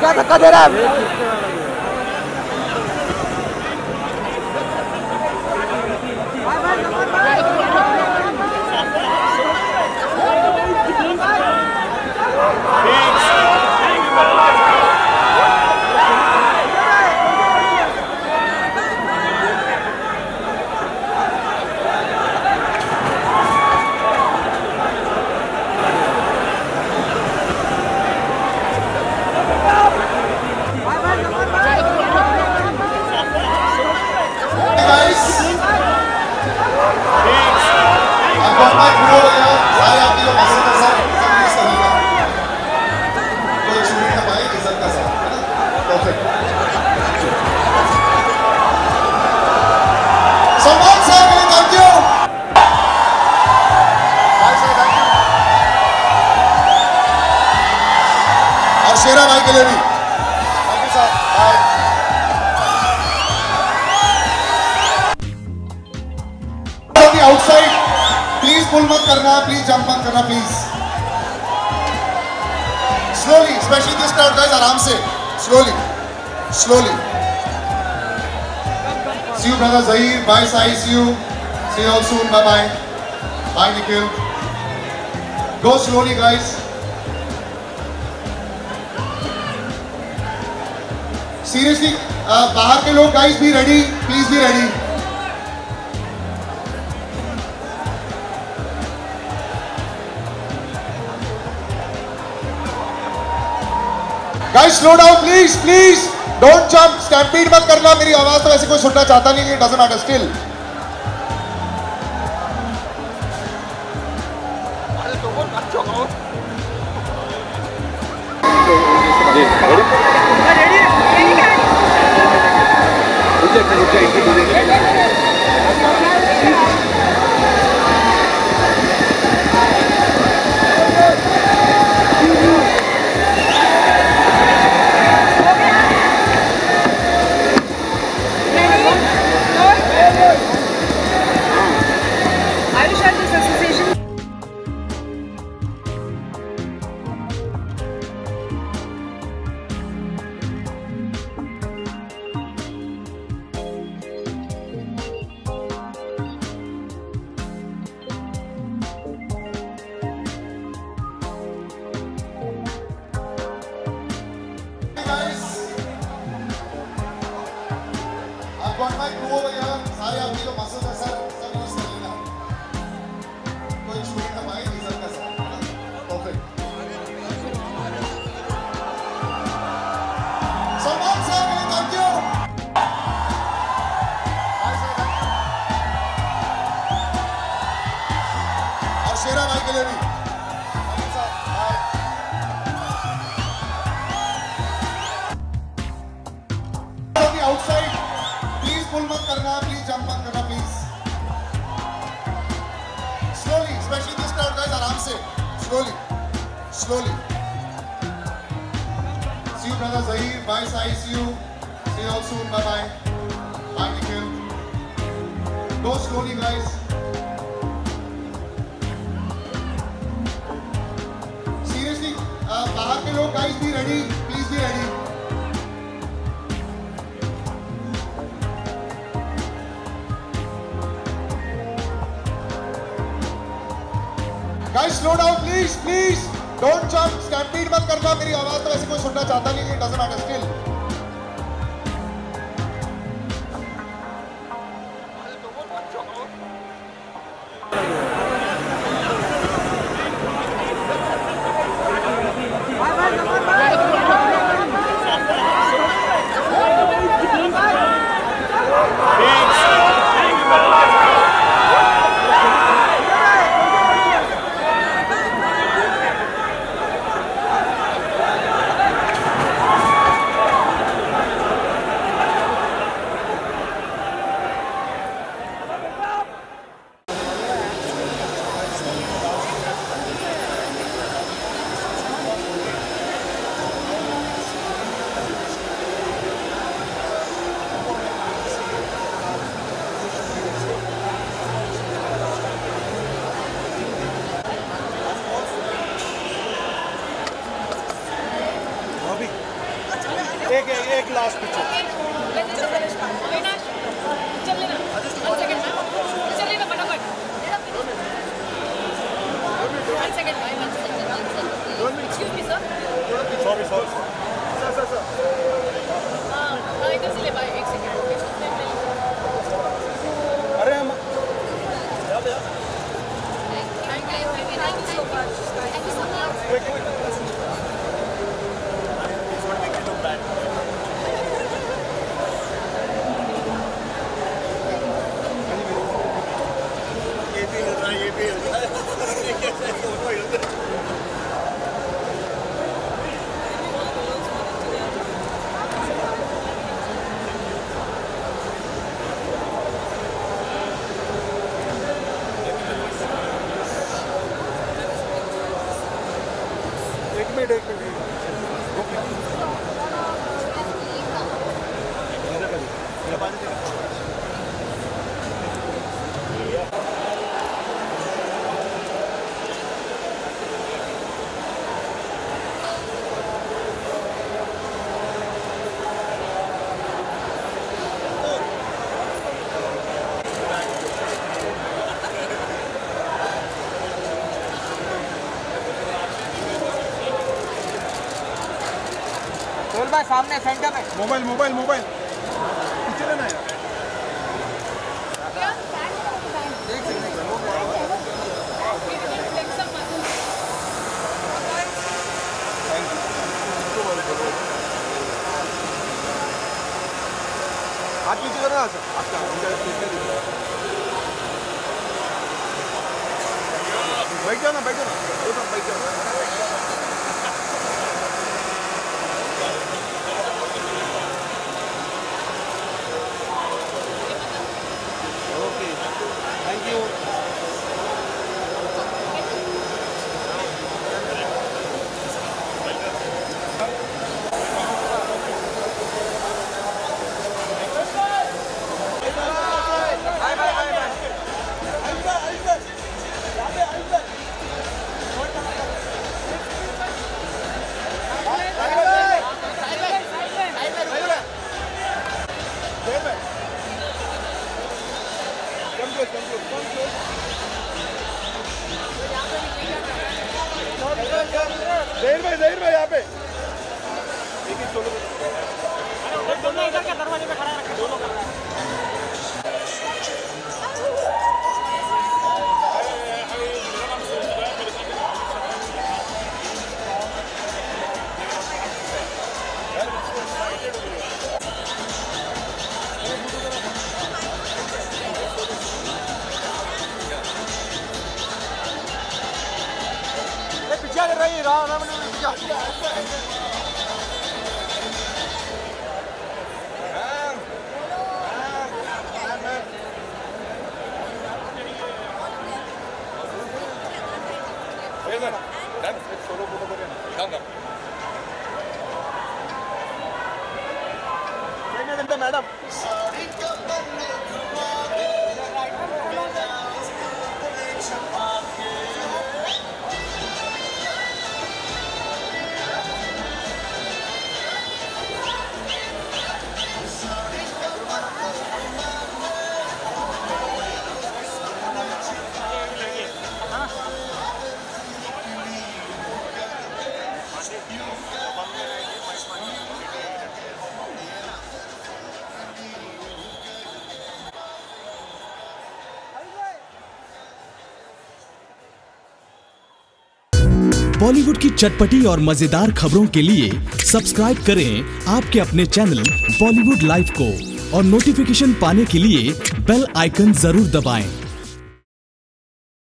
क्या धक्का दे रहा है? आउटसाइड प्लीज पुल मत करना, प्लीज जंप मत करना, please slowly, specially this crowd guys, आराम से slowly slowly. See you brother Zaheer, bye Sai, see you all soon, bye bye bye Nikhil. Go slowly guys. Seriously बाहर के लोग गाइस भी रेडी, प्लीज भी ready. Guys slow down please, please don't jump, stampede मत करना। मेरी आवाज तो वैसे कोई सुनना चाहता नहीं, it doesn't matter still. Slowly. See you, brother Zahir. Bye, Sai. See you. See you all soon. Bye, bye. Bye, Nikhil. Go slowly, guys. Seriously, बाहर के लोग guys be ready. Please be ready. Guys, slow down, please, please. Don't jump, stampede मत करना। मेरी आवाज तो वैसे कोई सुनना चाहता नहीं, इट डजंट मैटर स्टिल। एक लास्ट अरे हम सामने सेंटर में मोबाइल मोबाइल मोबाइल पिछले ना यार आज पीछे करना है बैठ जाओ ना बैठ जाओ ज़हीर भाई यहाँ पे दोनों इधर क्या दरवाजे पे खड़ा रखे दोनों खड़ा मैडम बॉलीवुड की चटपटी और मजेदार खबरों के लिए सब्सक्राइब करें आपके अपने चैनल बॉलीवुड लाइव को और नोटिफिकेशन पाने के लिए बेल आइकन जरूर दबाएं।